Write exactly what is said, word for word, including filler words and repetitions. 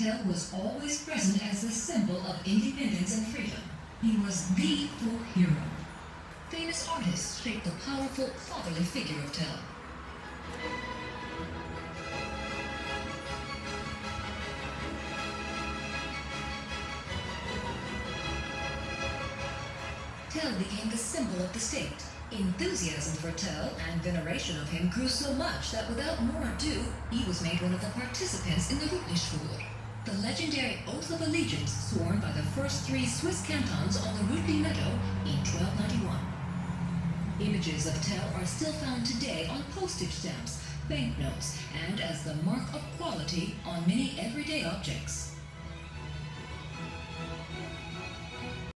Tell was always present as a symbol of independence and freedom. He was the folk hero. Famous artists shaped the powerful, fatherly figure of Tell. Tell became the symbol of the state. Enthusiasm for Tell and veneration of him grew so much that without more ado, he was made one of the participants in the Rütlischwur, the legendary oath of allegiance sworn by the first three Swiss cantons on the Rütli meadow in twelve ninety-one. Images of Tell are still found today on postage stamps, banknotes, and as the mark of quality on many everyday objects.